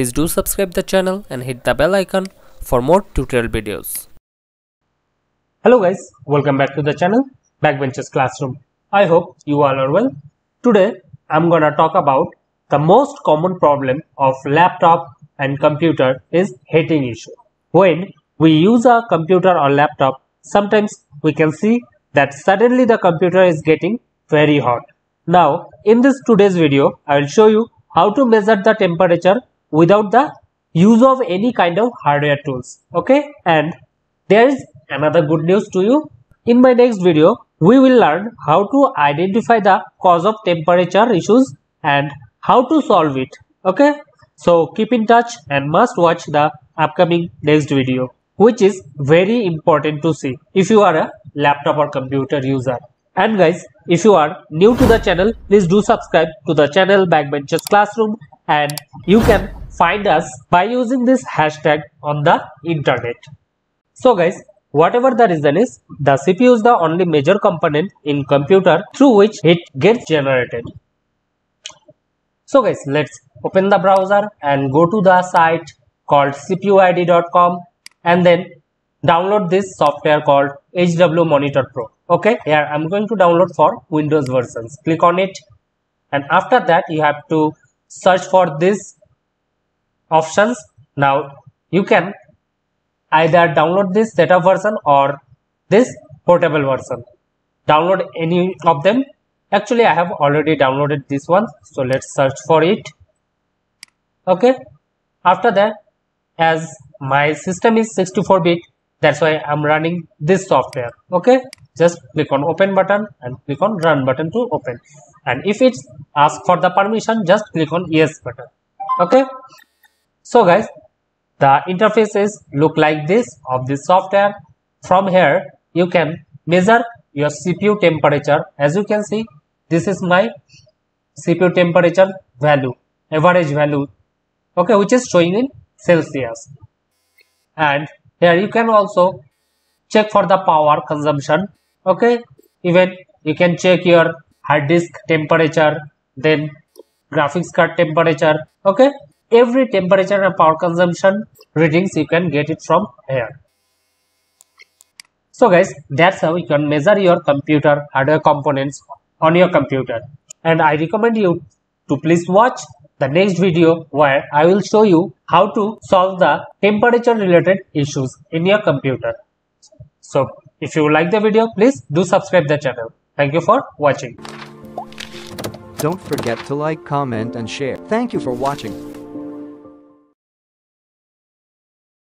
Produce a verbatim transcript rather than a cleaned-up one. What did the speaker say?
Please do subscribe the channel and hit the bell icon for more tutorial videos. Hello guys, welcome back to the channel Backbenchers Classroom. I hope you all are well. Today I'm gonna talk about the most common problem of laptop and computer is heating issue. When we use a computer or laptop, sometimes we can see that suddenly the computer is getting very hot. Now in this today's video, I will show you how to measure the temperature without the use of any kind of hardware tools. Okay, and there is another good news to you. In my next video, we will learn how to identify the cause of temperature issues and how to solve it. Okay, so keep in touch and must watch the upcoming next video, which is very important to see if you are a laptop or computer user. And guys, if you are new to the channel, please do subscribe to the channel Backbenchers Classroom, and you can find us by using this hashtag on the internet. So guys, whatever the reason is, the C P U is the only major component in computer through which it gets generated. So guys, let's open the browser and go to the site called C P U I D dot com and then download this software called H W Monitor Pro. Okay, here I'm going to download for Windows versions. Click on it, and after that you have to search for these options. Now you can either download this setup version or this portable version. Download any of them. Actually, I have already downloaded this one, so let's search for it. Okay, after that, as my system is sixty-four bit, that's why I'm running this software. Okay, just click on open button and click on run button to open, and if it's asked for the permission, just click on yes button. Okay, so guys, the interfaces look like this of this software. From here, you can measure your C P U temperature. As you can see, this is my C P U temperature value, average value, okay, which is showing in Celsius. And here you can also check for the power consumption. Okay, even you can check your hard disk temperature, then graphics card temperature. Okay, every temperature and power consumption readings you can get it from here. So guys, that's how you can measure your computer hardware components on your computer. And I recommend you to please watch the next video where I will show you how to solve the temperature related issues in your computer. So if you like the video, please do subscribe the channel. Thank you for watching. Don't forget to like, comment and share. Thank you for watching.